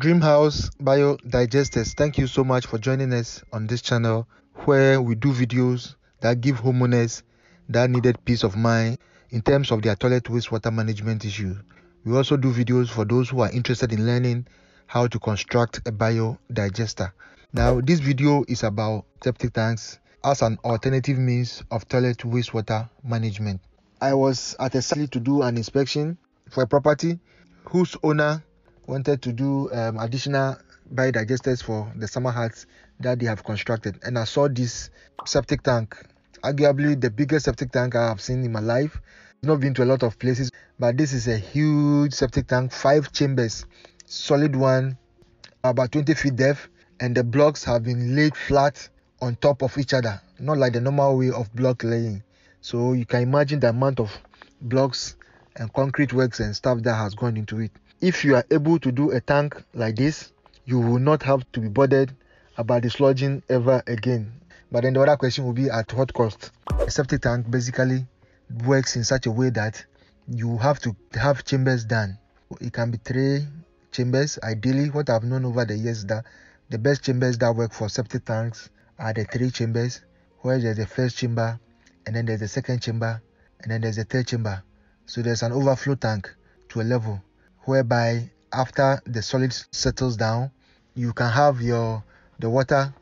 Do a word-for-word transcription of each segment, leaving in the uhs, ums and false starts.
Dream House Bio Digesters, thank you so much for joining us on this channel where we do videos that give homeowners that needed peace of mind in terms of their toilet wastewater management issue. We also do videos for those who are interested in learning how to construct a bio digester. Now, this video is about septic tanks as an alternative means of toilet wastewater management. I was at a site to do an inspection for a property whose owner wanted to do um, additional bio digesters for the summer huts that they have constructed, and I saw this septic tank, arguably the biggest septic tank I have seen in my life. I've not been to a lot of places, but this is a huge septic tank, five chambers, solid one, about twenty feet depth, and the blocks have been laid flat on top of each other, not like the normal way of block laying. So you can imagine the amount of blocks and concrete works and stuff that has gone into it. If you are able to do a tank like this, you will not have to be bothered about dislodging ever again. But then the other question will be, at what cost? A septic tank basically works in such a way that you have to have chambers done. It can be three chambers. Ideally, what I've known over the years is that the best chambers that work for septic tanks are the three chambers, where there's the first chamber, and then there's the second chamber, and then there's the third chamber. So there's an overflow tank to a level whereby after the solid settles down, you can have your the water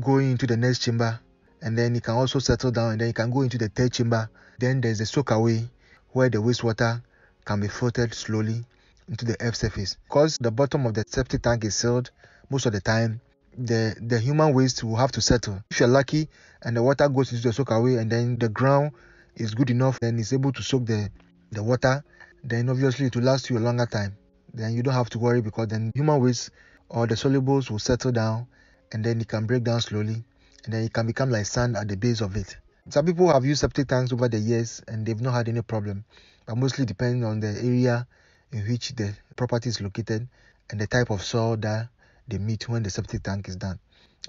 going into the next chamber, and then it can also settle down, and then it can go into the third chamber. Then there's the soak away, where the wastewater can be filtered slowly into the earth surface. Because the bottom of the septic tank is sealed most of the time, the the human waste will have to settle. If you're lucky and the water goes into the soak away, and then the ground is good enough, then it's able to soak the the water, then obviously it will last you a longer time. Then you don't have to worry, because then human waste or the solubles will settle down, and then it can break down slowly, and then it can become like sand at the base of it. Some people have used septic tanks over the years and they've not had any problem, but mostly depending on the area in which the property is located and the type of soil that they meet when the septic tank is done.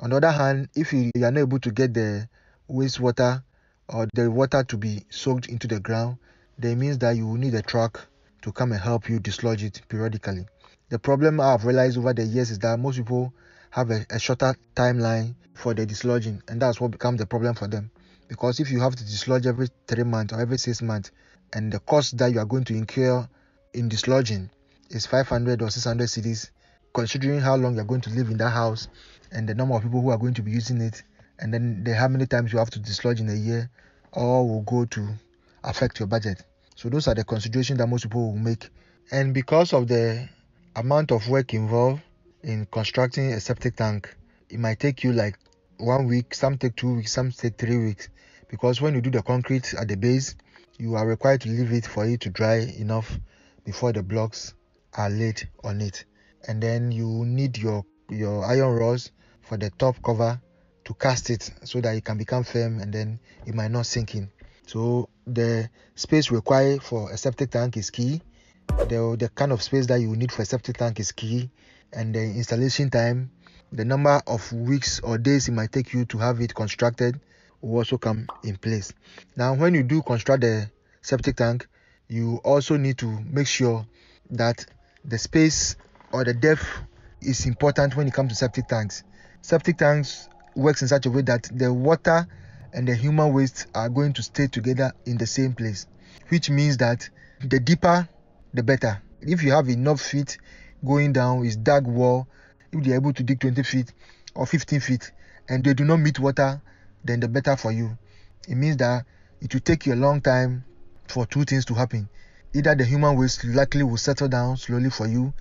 On the other hand, if you, you are not able to get the wastewater or the water to be soaked into the ground, then it means that you will need a truck to come and help you dislodge it periodically. The problem I've realized over the years is that most people have a, a shorter timeline for the dislodging, and that's what becomes the problem for them. Because if you have to dislodge every three months or every six months, and the cost that you are going to incur in dislodging is five hundred or six hundred cedis, considering how long you're going to live in that house and the number of people who are going to be using it, and then the, how many times you have to dislodge in a year, all will go to affect your budget. So those are the considerations that most people will make. And because of the amount of work involved in constructing a septic tank, it might take you like one week, some take two weeks, some take three weeks. Because when you do the concrete at the base, you are required to leave it for it to dry enough before the blocks are laid on it. And then you need your your iron rods for the top cover to cast it so that it can become firm, and then it might not sink in. So the space required for a septic tank is key. The, the kind of space that you need for a septic tank is key. And the installation time, the number of weeks or days it might take you to have it constructed, will also come in place. Now, when you do construct the septic tank, you also need to make sure that the space or the depth is important when it comes to septic tanks. Septic tanks works in such a way that the water and the human waste are going to stay together in the same place, which means that the deeper, the better. If you have enough feet going down, is dug well, if they're able to dig twenty feet or fifteen feet and they do not meet water, then the better for you. It means that it will take you a long time for two things to happen. Either the human waste likely will settle down slowly for you,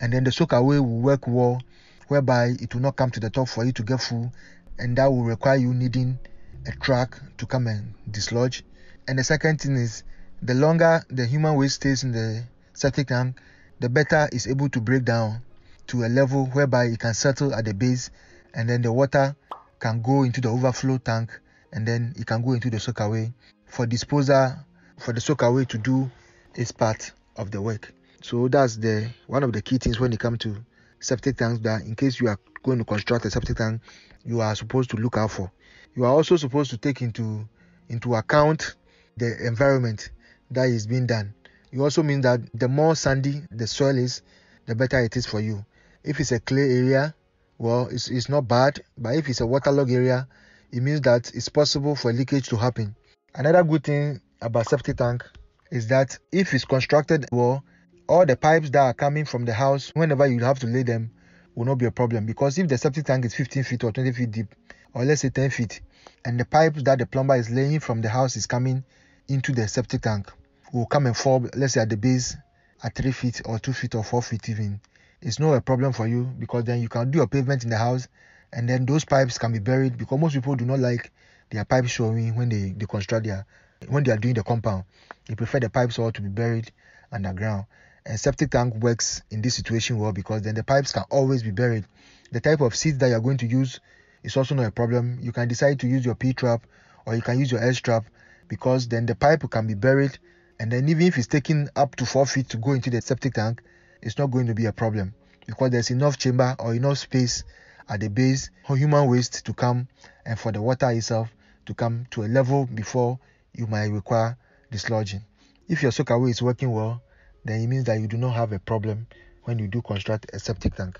and then the soak away will work well, whereby it will not come to the top for you to get full, and that will require you needing a truck to come and dislodge. And the second thing is, the longer the human waste stays in the septic tank, the better is able to break down to a level whereby it can settle at the base, and then the water can go into the overflow tank, and then it can go into the soak away for disposal, for the soak away to do its part of the work. So that's the one of the key things when it comes to septic tanks, that in case you are going to construct a septic tank, you are supposed to look out for. You are also supposed to take into into account the environment that is being done. You also mean that the more sandy the soil is, the better it is for you. If it's a clay area, well, it's, it's not bad. But if it's a waterlogged area, it means that it's possible for leakage to happen. Another good thing about septic tank is that if it's constructed well, all the pipes that are coming from the house, whenever you have to lay them, will not be a problem. Because if the septic tank is fifteen feet or twenty feet deep, or let's say ten feet, and the pipes that the plumber is laying from the house is coming into the septic tank, will come and fall, let's say at the base, at three feet or two feet or four feet even. It's not a problem for you, because then you can do your pavement in the house, and then those pipes can be buried, because most people do not like their pipes showing when they, they construct their, when they are doing the compound. They prefer the pipes all to be buried underground. And septic tank works in this situation well, because then the pipes can always be buried. The type of seats that you're going to use is also not a problem. You can decide to use your P-trap, or you can use your S-trap, because then the pipe can be buried, and then even if it's taking up to four feet to go into the septic tank, it's not going to be a problem, because there's enough chamber or enough space at the base for human waste to come, and for the water itself to come to a level before you might require dislodging. If your soak away is working well, then it means that you do not have a problem when you do construct a septic tank.